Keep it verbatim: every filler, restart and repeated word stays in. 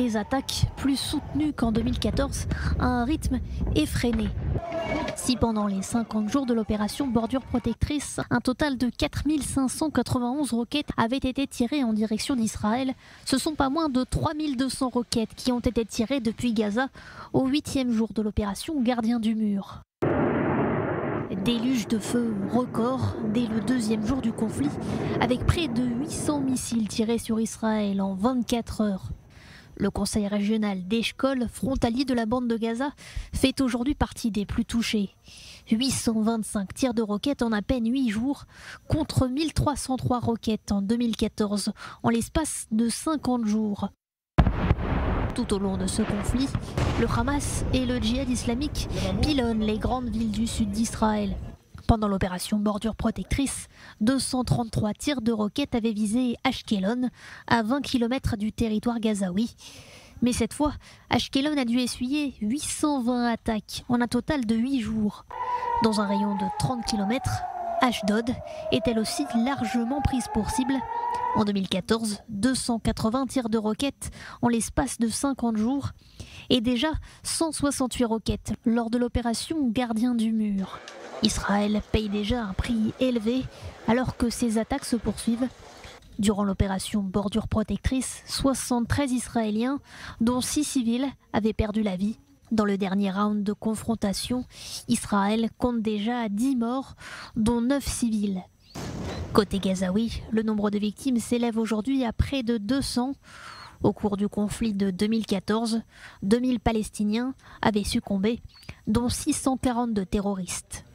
des attaques plus soutenues qu'en deux mille quatorze à un rythme effréné. Si pendant les cinquante jours de l'opération Bordure Protectrice, un total de quatre mille cinq cent quatre-vingt-onze roquettes avaient été tirées en direction d'Israël, ce sont pas moins de trois mille deux cents roquettes qui ont été tirées depuis Gaza au huitième jour de l'opération Gardien du Mur. Déluge de feu record dès le deuxième jour du conflit, avec près de huit cents missiles tirés sur Israël en vingt-quatre heures. Le conseil régional d'Eshkol, frontalier de la bande de Gaza, fait aujourd'hui partie des plus touchés. huit cent vingt-cinq tirs de roquettes en à peine huit jours, contre mille trois cent trois roquettes en deux mille quatorze, en l'espace de cinquante jours. Tout au long de ce conflit, le Hamas et le Jihad islamique pilonnent les grandes villes du sud d'Israël. Pendant l'opération Bordure Protectrice, deux cent trente-trois tirs de roquettes avaient visé Ashkelon, à vingt kilomètres du territoire gazaoui. Mais cette fois, Ashkelon a dû essuyer huit cent vingt attaques en un total de huit jours. Dans un rayon de trente kilomètres, Ashdod est elle aussi largement prise pour cible. En deux mille quatorze, deux cent quatre-vingts tirs de roquettes en l'espace de cinquante jours et déjà cent soixante-huit roquettes lors de l'opération Gardien du Mur. Israël paye déjà un prix élevé alors que ses attaques se poursuivent. Durant l'opération Bordure Protectrice, soixante-treize Israéliens, dont six civils, avaient perdu la vie. Dans le dernier round de confrontation, Israël compte déjà dix morts, dont neuf civils. Côté gazaoui, le nombre de victimes s'élève aujourd'hui à près de deux cents. Au cours du conflit de deux mille quatorze, deux mille Palestiniens avaient succombé, dont six cent quarante-deux terroristes.